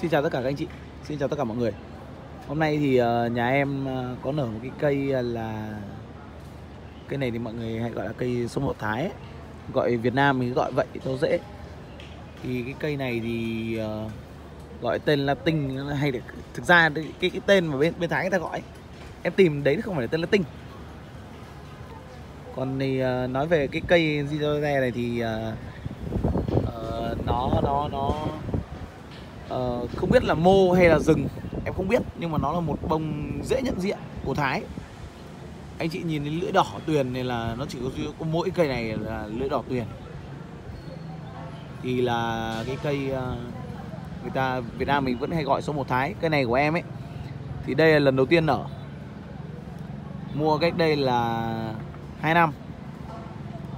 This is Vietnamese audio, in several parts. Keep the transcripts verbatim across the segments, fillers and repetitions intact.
Xin chào tất cả các anh chị, xin chào tất cả mọi người. Hôm nay thì nhà em có nở một cái cây là cây này thì mọi người hay gọi là cây sâm hậu Thái ấy. Gọi Việt Nam thì gọi vậy cho dễ. Thì cái cây này thì gọi tên Latin hay được, thực ra cái cái tên mà bên bên Thái người ta gọi ấy, em tìm đấy không phải là tên Latin. Còn thì nói về cái cây Zizore này thì uh, nó nó nó uh, không biết là mô hay là rừng, em không biết, nhưng mà nó là một bông dễ nhận diện của Thái. Anh chị nhìn đến lưỡi đỏ tuyền này là nó chỉ có, có mỗi cây này là lưỡi đỏ tuyền. Thì là cái cây uh, người ta Việt Nam mình vẫn hay gọi số một Thái. Cây này của em ấy thì đây là lần đầu tiên nở. Mua cách đây là hai năm.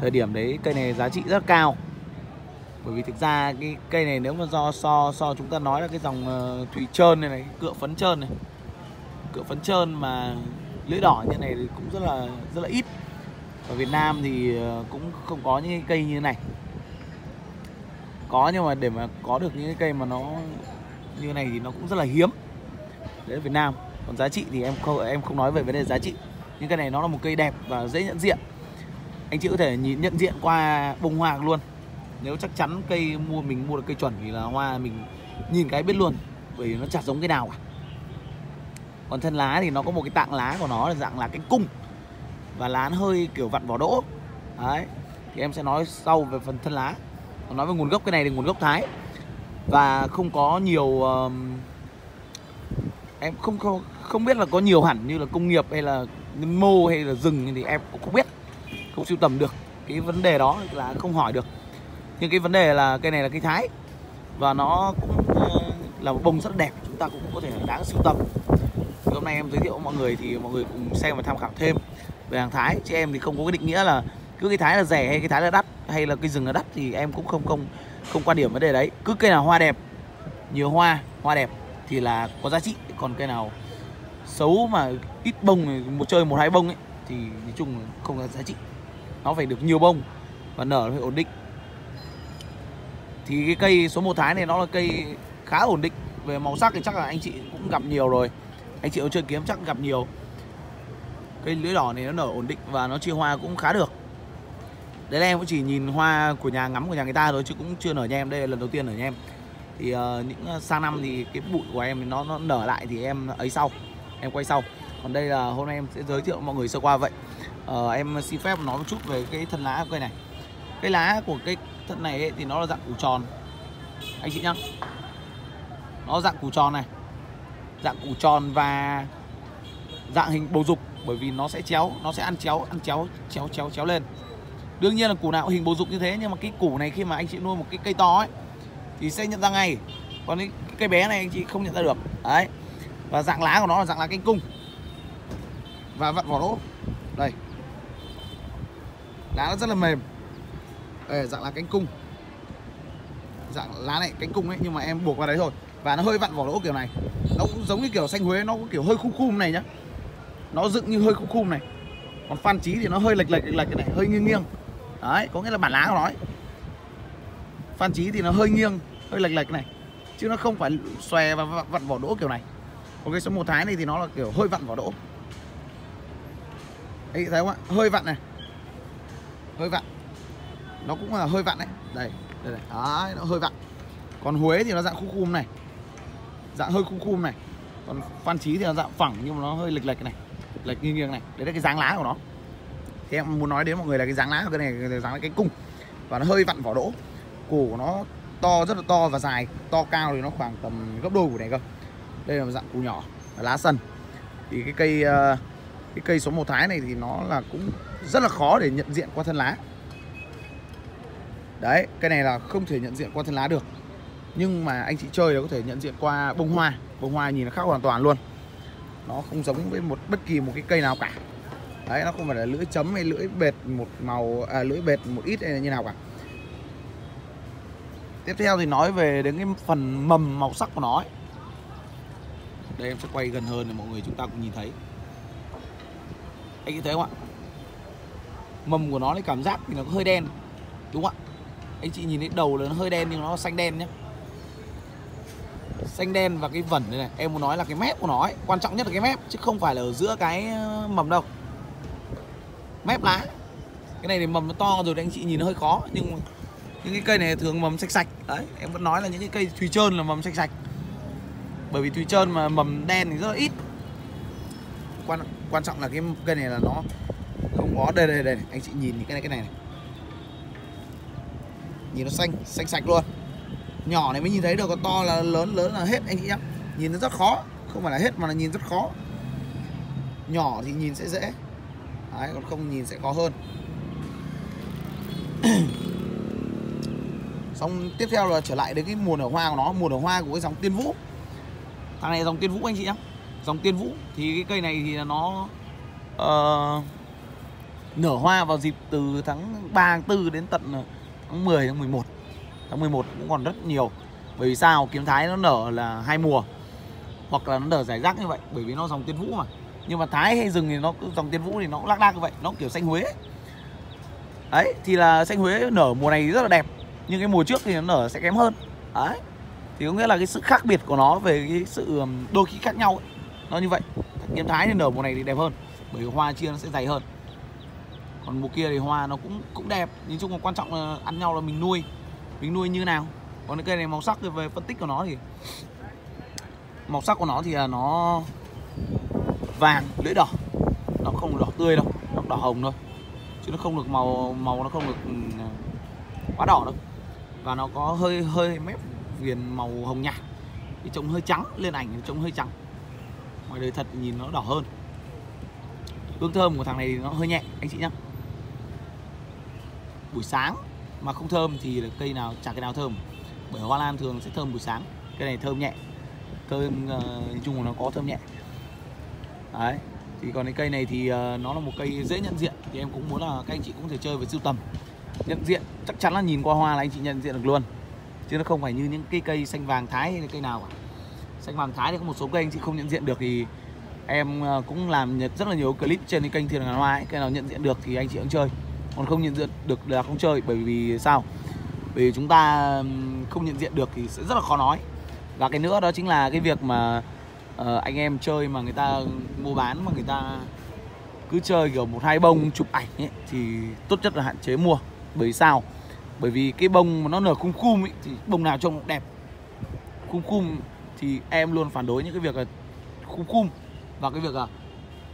Thời điểm đấy cây này giá trị rất cao. Bởi vì thực ra cái cây này nếu mà do so so chúng ta nói là cái dòng thủy trơn này này, cựa phấn trơn này. Cựa phấn trơn mà lưỡi đỏ như này thì cũng rất là rất là ít. Ở Việt Nam thì cũng không có những cái cây như thế này. Có nhưng mà để mà có được những cái cây mà nó như này thì nó cũng rất là hiếm. Đấy ở Việt Nam. Còn giá trị thì em không em không nói về vấn đề giá trị. Nhưng cái này nó là một cây đẹp và dễ nhận diện. Anh chị có thể nhìn nhận diện qua bông hoa luôn. Nếu chắc chắn cây mua mình mua được cây chuẩn thì là hoa mình nhìn cái biết luôn, bởi vì nó chả giống cái nào cả. Còn thân lá thì nó có một cái tạng lá của nó là dạng là cánh cung, và lá nó hơi kiểu vặn vỏ đỗ. Đấy, thì em sẽ nói sau về phần thân lá. Còn nói về nguồn gốc, cái này thì nguồn gốc Thái. Và không có nhiều uh, em không, không không biết là có nhiều hẳn như là công nghiệp hay là mô hay là rừng thì em cũng không biết, không sưu tầm được. Cái vấn đề đó là không hỏi được. Nhưng cái vấn đề là cây này là cây Thái, và nó cũng là một bông rất đẹp, chúng ta cũng có thể đáng sưu tầm. Thì hôm nay em giới thiệu với mọi người thì mọi người cùng xem và tham khảo thêm về hàng Thái. Chứ em thì không có cái định nghĩa là cứ cái Thái là rẻ hay cái Thái là đắt, hay là cái rừng là đắt, thì em cũng không không không quan điểm vấn đề đấy. Cứ cây nào hoa đẹp, nhiều hoa, hoa đẹp thì là có giá trị. Còn cây nào xấu mà ít bông, một chơi một hai bông ấy thì nói chung không có giá trị. Nó phải được nhiều bông và nở phải ổn định. Thì cái cây số một Thái này nó là cây khá ổn định. Về màu sắc thì chắc là anh chị cũng gặp nhiều rồi, anh chị có chơi kiếm chắc gặp nhiều. Cây lưỡi đỏ này nó nở ổn định và nó chia hoa cũng khá được. Đấy là em cũng chỉ nhìn hoa của nhà, ngắm của nhà người ta thôi, chứ cũng chưa nở nhà em. Đây là lần đầu tiên nở nhà em. Thì uh, những sang năm thì cái bụi của em nó, nó nở lại thì em ấy sau, em quay sau. Còn đây là hôm nay em sẽ giới thiệu mọi người sơ qua vậy. uh, Em xin phép nói một chút về cái thân lá của cây này. Cái lá của cái thân này ấy, thì nó là dạng củ tròn anh chị nhá. Nó dạng củ tròn này, dạng củ tròn và dạng hình bầu dục. Bởi vì nó sẽ chéo, nó sẽ ăn chéo, ăn chéo, chéo, chéo, chéo lên. Đương nhiên là củ nào cũng hình bầu dục như thế, nhưng mà cái củ này khi mà anh chị nuôi một cái cây to ấy thì sẽ nhận ra ngay. Còn cái cây bé này anh chị không nhận ra được. Đấy. Và dạng lá của nó là dạng lá cánh cung và vặn vỏ đỗ. Đây, lá nó rất là mềm. Đây, dạng lá cánh cung, dạng lá này cánh cung ấy, nhưng mà em buộc vào đấy thôi. Và nó hơi vặn vỏ đỗ kiểu này. Nó cũng giống như kiểu xanh Huế, nó cũng kiểu hơi khum khum này nhá. Nó dựng như hơi khum khum này. Còn phan trí thì nó hơi lệch lệch lệch lệch cái này, hơi nghiêng nghiêng. Đấy, có nghĩa là bản lá của nó ấy. Phan trí thì nó hơi nghiêng, hơi lệch lệch này, chứ nó không phải xòe và vặn vỏ đỗ kiểu này. Còn cái số một Thái này thì nó là kiểu hơi vặn vỏ đỗ. Đấy, thấy không ạ? Hơi vặn này, hơi vặn. Nó cũng là hơi vặn đấy. Đây, đây này. Đấy, nó hơi vặn. Còn Huế thì nó dạng khum khum này, dạng hơi khum khum này. Còn phan trí thì nó dạng phẳng nhưng mà nó hơi lệch lệch này, lệch nghiêng nghiêng này. Đấy là cái dáng lá của nó. Thì em muốn nói đến mọi người là cái dáng lá của cái này, cái dáng lá cánh cung và nó hơi vặn vỏ đỗ. Củ của nó to, rất là to và dài, to cao thì nó khoảng tầm gấp đôi của này cơ. Đây là một dạng củ nhỏ, lá sần. Thì cái cây cái cây số một Thái này thì nó là cũng rất là khó để nhận diện qua thân lá. Đấy, cái này là không thể nhận diện qua thân lá được. Nhưng mà anh chị chơi nó có thể nhận diện qua bông hoa. Bông hoa nhìn nó khác hoàn toàn luôn. Nó không giống với một bất kỳ một cái cây nào cả. Đấy, nó không phải là lưỡi chấm hay lưỡi bệt một màu, à, lưỡi bệt một ít hay như nào cả. Tiếp theo thì nói về đến cái phần mầm, màu sắc của nó ấy. Đây em sẽ quay gần hơn để mọi người chúng ta cũng nhìn thấy. Anh chị thấy không ạ? Mầm của nó thì cảm giác thì nó hơi đen, đúng không ạ? Anh chị nhìn thấy đầu là nó hơi đen nhưng nó xanh đen nhé. xanh đen và cái vẩn này, này em muốn nói là cái mép của nó ấy. Quan trọng nhất là cái mép chứ không phải là ở giữa cái mầm đâu. Mép lá cái này thì mầm nó to rồi đấy, anh chị nhìn nó hơi khó, nhưng những cái cây này thường mầm sạch sạch đấy. Em vẫn nói là những cái cây thùy trơn là mầm sạch sạch, bởi vì thùy trơn mà mầm đen thì rất là ít. Quan quan trọng là cái cây này là nó không có. Đây đây đây này. Anh chị nhìn cái này, cái này, này. Nhìn nó xanh xanh sạch luôn, nhỏ này mới nhìn thấy được, còn to là lớn lớn là hết anh chị nhá. Nhìn nó rất khó, không phải là hết mà là nhìn rất khó. Nhỏ thì nhìn sẽ dễ đấy, còn không nhìn sẽ khó hơn. Xong tiếp theo là trở lại đến cái mùa nở hoa của nó, mùa nở hoa của cái dòng Tiên Vũ. Thằng này dòng Tiên Vũ anh chị nhá. Dòng Tiên Vũ thì cái cây này thì là nó uh, nở hoa vào dịp từ tháng ba, tháng tư đến tận tháng mười, tháng mười một. Tháng mười một cũng còn rất nhiều. Bởi vì sao? Kiếm Thái nó nở là hai mùa, hoặc là nó nở rải rác như vậy, bởi vì nó dòng Tiên Vũ mà. Nhưng mà Thái hay rừng thì nó dòng Tiên Vũ thì nó cũng lác đác như vậy, nó kiểu xanh Huế. Đấy, thì là xanh Huế nở mùa này rất là đẹp, nhưng cái mùa trước thì nó nở sẽ kém hơn. Đấy. Thì có nghĩa là cái sự khác biệt của nó về cái sự đôi khi khác nhau ấy. Nó như vậy. Kiếm Thái thì nở mùa này thì đẹp hơn, bởi vì hoa chia nó sẽ dày hơn. Còn mùa kia thì hoa nó cũng cũng đẹp, nhưng chung là quan trọng là ăn nhau là mình nuôi. Mình nuôi như nào. Còn cái cây này màu sắc thì về phân tích của nó thì màu sắc của nó thì là nó vàng lưỡi đỏ. Nó không đỏ tươi đâu, nó đỏ hồng thôi. Chứ nó không được màu màu nó không được quá đỏ đâu. Và nó có hơi hơi mép viền màu hồng nhạt. Thì trông hơi trắng, lên ảnh thì trông hơi trắng. Ngoài đời thật nhìn nó đỏ hơn. Hương thơm của thằng này thì nó hơi nhẹ anh chị nhá. Buổi sáng mà không thơm thì là cây nào chả cây nào thơm, bởi hoa lan thường sẽ thơm buổi sáng. Cây này thơm nhẹ, thơm uh, chung là nó có thơm nhẹ đấy. Thì còn cái cây này thì uh, nó là một cây dễ nhận diện, thì em cũng muốn là các anh chị cũng thể chơi với sưu tầm nhận diện. Chắc chắn là nhìn qua hoa là anh chị nhận diện được luôn, chứ nó không phải như những cái cây xanh vàng Thái hay là cây nào cả. Xanh vàng Thái thì có một số cây anh chị không nhận diện được, thì em cũng làm rất là nhiều clip trên cái kênh Thiên Đường Ngàn Hoa ấy. Cây nào nhận diện được thì anh chị cũng chơi, còn không nhận diện được là không chơi. Bởi vì sao? Bởi vì chúng ta không nhận diện được thì sẽ rất là khó nói. Và cái nữa đó chính là cái việc mà uh, anh em chơi mà người ta mua bán mà người ta cứ chơi kiểu một hai bông chụp ảnh ấy, thì tốt nhất là hạn chế mua. Bởi vì sao? Bởi vì cái bông mà nó nở khum khum ấy, thì bông nào trông cũng đẹp. Khum khum thì em luôn phản đối những cái việc là khum khum, và cái việc là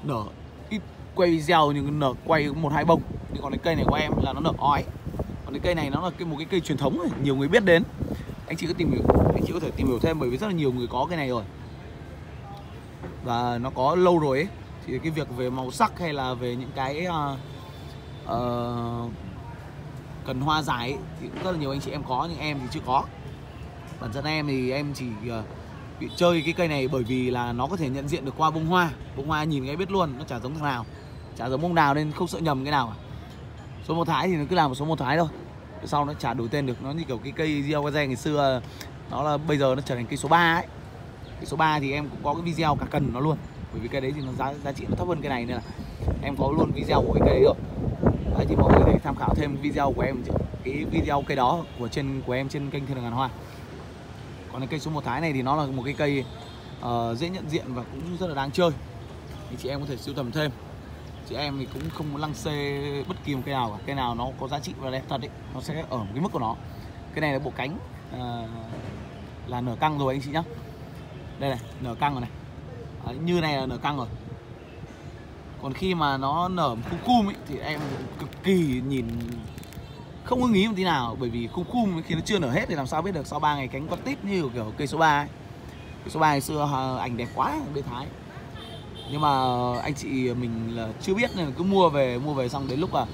nở ít, quay video nhưng nở quay một hai bông. Thì còn cái cây này của em là nó nở ói. Còn cái cây này nó là cái, một cái cây truyền thống này, nhiều người biết đến. Anh chị cứ tìm hiểu, anh chị có thể tìm hiểu thêm, bởi vì rất là nhiều người có cái này rồi và nó có lâu rồi ấy. Thì cái việc về màu sắc hay là về những cái uh, uh, cần hoa dài ấy, thì cũng rất là nhiều anh chị em có, nhưng em thì chưa có. Bản thân em thì em chỉ uh, bị chơi cái cây này bởi vì là nó có thể nhận diện được qua bông hoa. Bông hoa nhìn cái biết luôn, nó chả giống thằng nào, chả giống bông nào, nên không sợ nhầm cái nào cả. Số một Thái thì nó cứ làm một số một Thái thôi, sau nó chả đổi tên được. Nó như kiểu cái cây Giaogaze ngày xưa, nó là bây giờ nó trở thành cây số ba ấy. Cây số ba thì em cũng có cái video cả cần nó luôn, bởi vì cái đấy thì nó giá, giá trị nó thấp hơn cái này, nên là em có luôn video của cái cây đấy rồi. Đấy, thì mọi người hãy tham khảo thêm video của em, cái video cây đó của trên của em trên kênh Thiên Đường Ngàn Hoa. Còn cái cây số một Thái này thì nó là một cái cây uh, dễ nhận diện và cũng rất là đáng chơi. Thì chị em có thể sưu tầm thêm. Chị em thì cũng không muốn lăng xê bất kỳ một cây nào cả. Cây nào nó có giá trị và đẹp thật ấy, nó sẽ ở một cái mức của nó. Cái này là bộ cánh uh, là nở căng rồi anh chị nhá. Đây này, nở căng rồi này. Đấy, như này là nở căng rồi. Còn khi mà nó nở khum khum ấy, thì em cực kỳ nhìn không ưng ý một tí nào, bởi vì khum khum khi nó chưa nở hết thì làm sao biết được. Sau ba ngày cánh con tít như kiểu cây số ba ấy. Cây số ba ngày xưa ảnh đẹp quá bên Thái, nhưng mà anh chị mình là chưa biết nên là cứ mua về mua về xong đến lúc là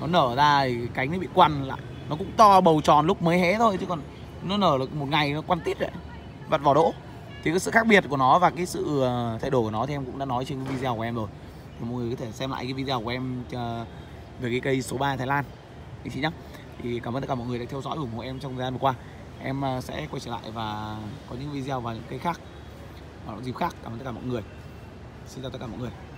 nó nở ra thì cánh nó bị quằn lại. Nó cũng to bầu tròn lúc mới hé thôi, chứ còn nó nở được một ngày nó quằn tít đấy, vặt vỏ đỗ. Thì cái sự khác biệt của nó và cái sự thay đổi của nó thì em cũng đã nói trên cái video của em rồi, thì mọi người có thể xem lại cái video của em về cái cây số ba Thái Lan anh chị nhé. Thì cảm ơn tất cả mọi người đã theo dõi ủng hộ em trong thời gian vừa qua. Em sẽ quay trở lại và có những video và những cây khác vào dịp khác. Cảm ơn tất cả mọi người. Xin chào tất cả mọi người.